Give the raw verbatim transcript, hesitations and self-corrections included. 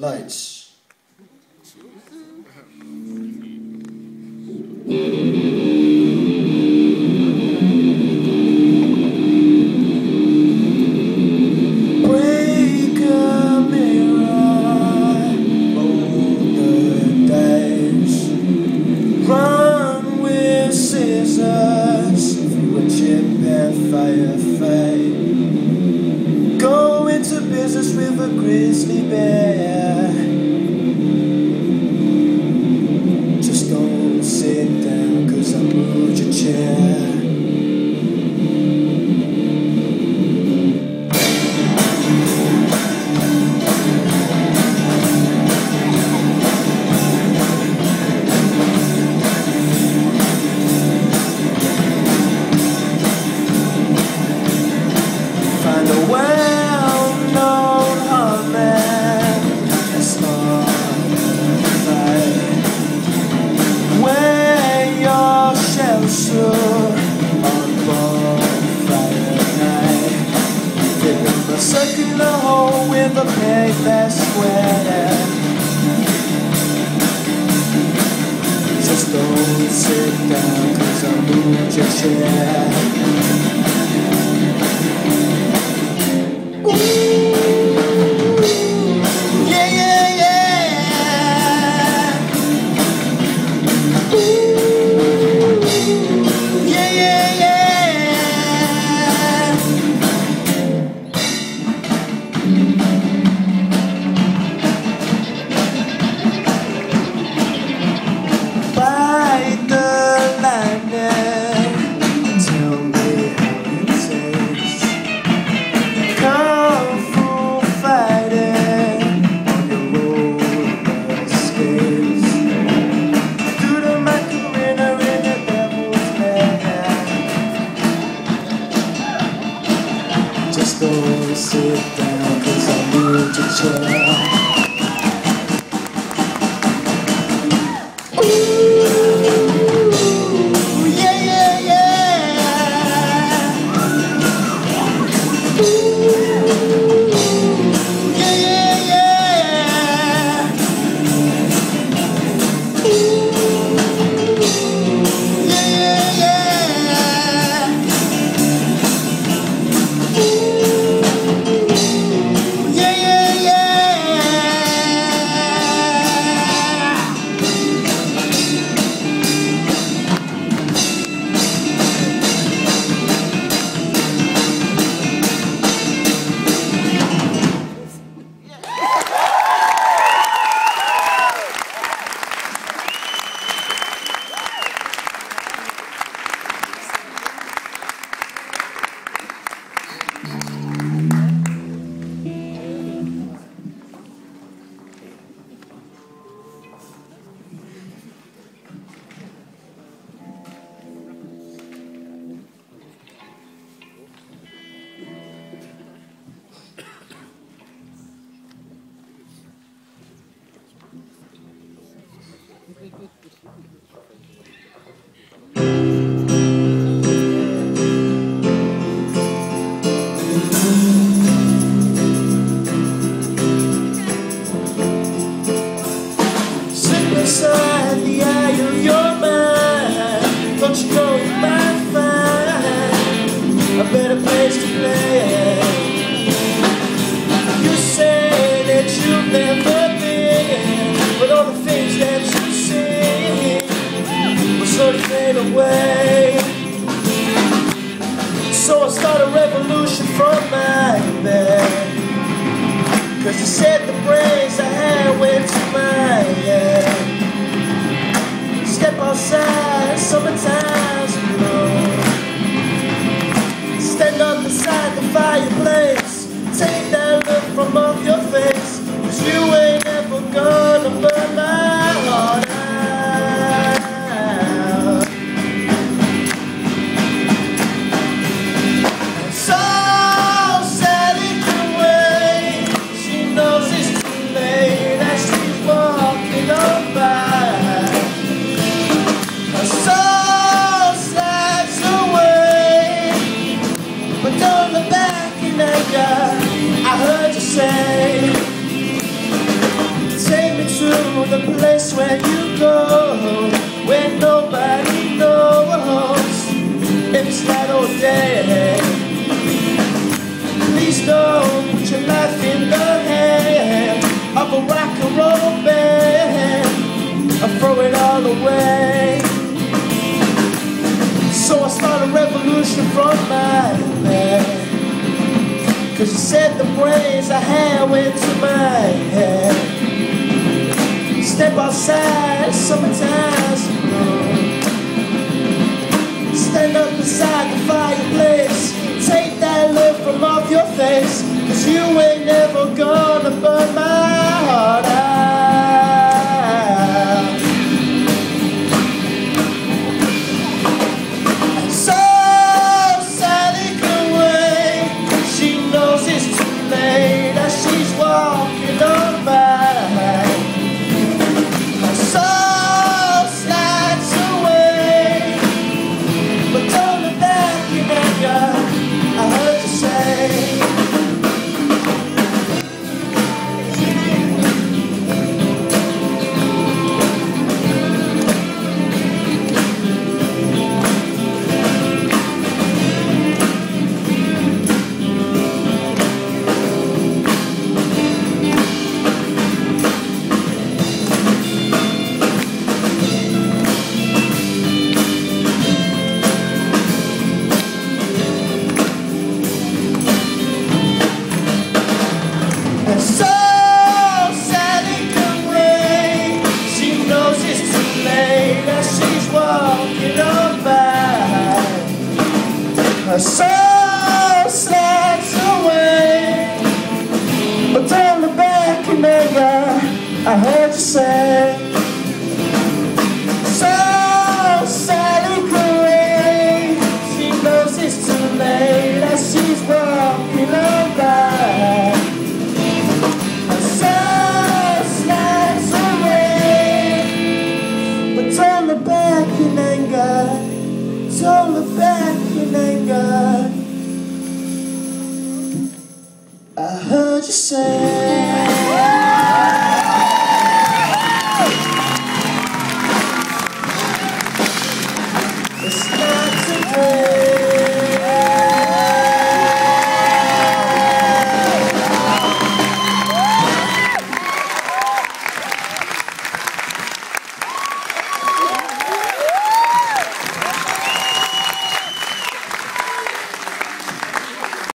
Lights. With a grizzly bear, just don't sit down, cause I'll move your chair. The big best square. Just don't sit down, cause I'll move your chair. Ooh, yeah, yeah, yeah. Ooh, yeah, yeah, yeah. Don't sit down, cause I need to chill. Ooh, yeah, yeah, yeah. Ooh, yeah, yeah, yeah. Ooh, yeah, yeah, yeah. Sit beside the eye of your mind, don't you know you might find a better place to play. You say that you've never been, but all the things that you see will sort of fade away. So I start a revolution from my bed, cause you said the praise I had went to my head. Step outside, summertime's blow. Stand up beside the fireplace, take that look from off your face, cause you ain't ever gonna burn my heart out. Back in the the place where you go, where nobody knows if it's night or day. Please don't put your life in the hand of a rock and roll band. I'll throw it all away. So I start a revolution from my land, 'cause you said the brains I had went to my head. Step outside, summertime's gone. Stand up beside the fireplace, take that look from off your face, 'cause you ain't never gonna burn my heart out. So Sally can wait, she knows it's too late, that she's walking on by. So Sally can wait, she knows it's too late, that she's walking on by. Her soul slides away, but turn her back and never, I heard you say. So Sally can wait, she knows it's too late, that she's walking on by. Don't look back in anger, I heard you say.